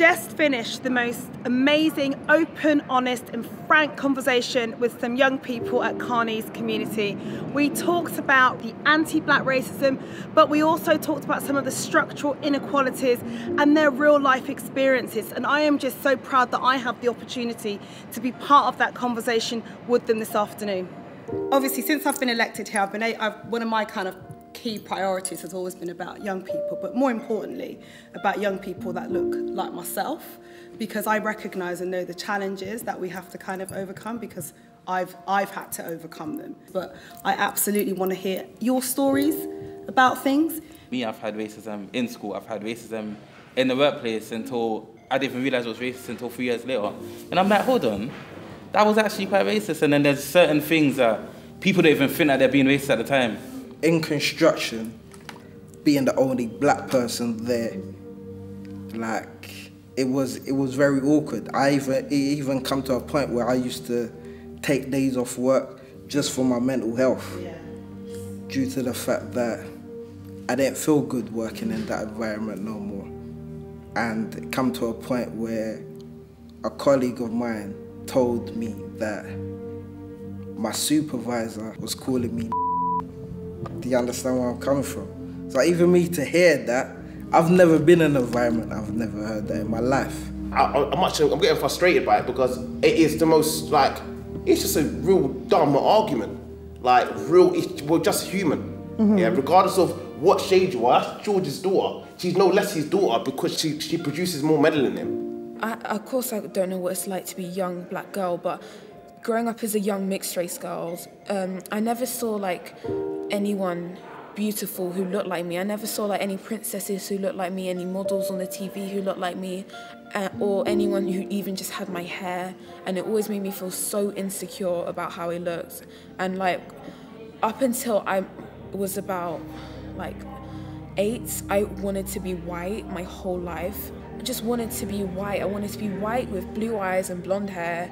just finished the most amazing, open, honest and frank conversation with some young people at Carney's Community. We talked about the anti-black racism, but we also talked about some of the structural inequalities and their real life experiences. And I am just so proud that I have the opportunity to be part of that conversation with them this afternoon. Obviously, since I've been elected here, one of my kind of key priorities has always been about young people, but more importantly about young people that look like myself, because I recognise and know the challenges that we have to kind of overcome, because I've had to overcome them. But I absolutely want to hear your stories about things. Me, I've had racism in school, I've had racism in the workplace until I didn't even realise it was racist until 3 years later. And I'm like, hold on, that was actually quite racist. And then there's certain things that people don't even think that they're being racist at the time. In construction, being the only black person there, like, it was very awkward. It even come to a point where I used to take days off work just for my mental health, due to the fact that I didn't feel good working in that environment no more. And it come to a point where a colleague of mine told me that my supervisor was calling me. Do you understand where I'm coming from? So even me to hear that, I've never been in an environment, I've never heard that in my life. I'm getting frustrated by it, because it is the most, like, it's just a real dumb argument. Like, we're just human. Mm-hmm. Yeah, regardless of what shade you are, that's George's daughter. She's no less his daughter because she produces more melanin than him. Of course I don't know what it's like to be a young black girl, but growing up as a young mixed race girl, I never saw, like, anyone beautiful who looked like me. I never saw like any princesses who looked like me, any models on the TV who looked like me, or anyone who even just had my hair. And it always made me feel so insecure about how it looked. And like, up until I was about like 8, I wanted to be white my whole life. I just wanted to be white. I wanted to be white with blue eyes and blonde hair.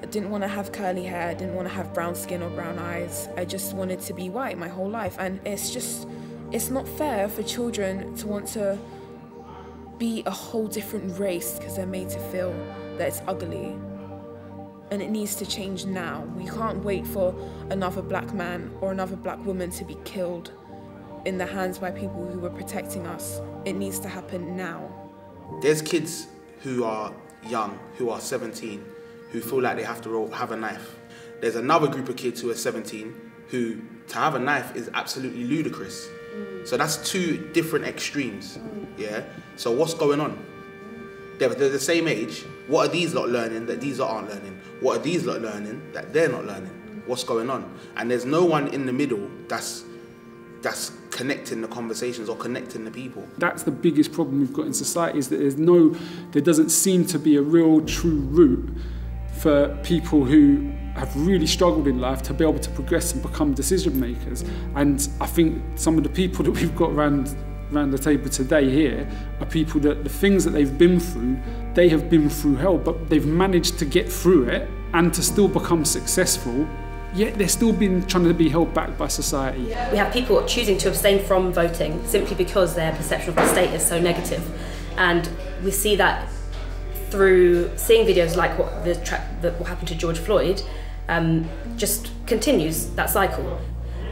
I didn't want to have curly hair, I didn't want to have brown skin or brown eyes. I just wanted to be white my whole life. And it's just, it's not fair for children to want to be a whole different race because they're made to feel that it's ugly. And it needs to change now. We can't wait for another black man or another black woman to be killed in the hands by people who were protecting us. It needs to happen now. There's kids who are young, who are 17, who feel like they have to have a knife. There's another group of kids who are 17 who, to have a knife is absolutely ludicrous. So that's two different extremes, yeah? So what's going on? They're the same age. What are these lot learning that these lot aren't learning? What are these lot learning that they're not learning? What's going on? And there's no one in the middle that's connecting the conversations or connecting the people. That's the biggest problem we've got in society, is that there doesn't seem to be a real true route for people who have really struggled in life to be able to progress and become decision makers. And I think some of the people that we've got around the table today here are people that the things that they've been through, they have been through hell, but they've managed to get through it and to still become successful, yet they're still trying to be held back by society. We have people choosing to abstain from voting simply because their perception of the state is so negative. And we see that through seeing videos like what happened to George Floyd, just continues that cycle.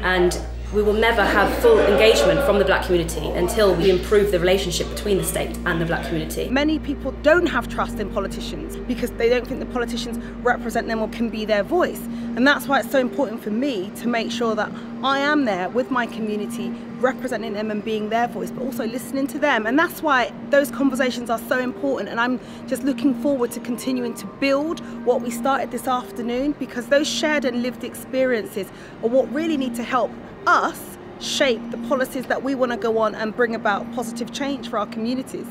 And we will never have full engagement from the black community until we improve the relationship between the state and the black community. Many people don't have trust in politicians because they don't think the politicians represent them or can be their voice. And that's why it's so important for me to make sure that I am there with my community, representing them and being their voice, but also listening to them. And that's why those conversations are so important. And I'm just looking forward to continuing to build what we started this afternoon, because those shared and lived experiences are what really need to help us shape the policies that we want to go on and bring about positive change for our communities.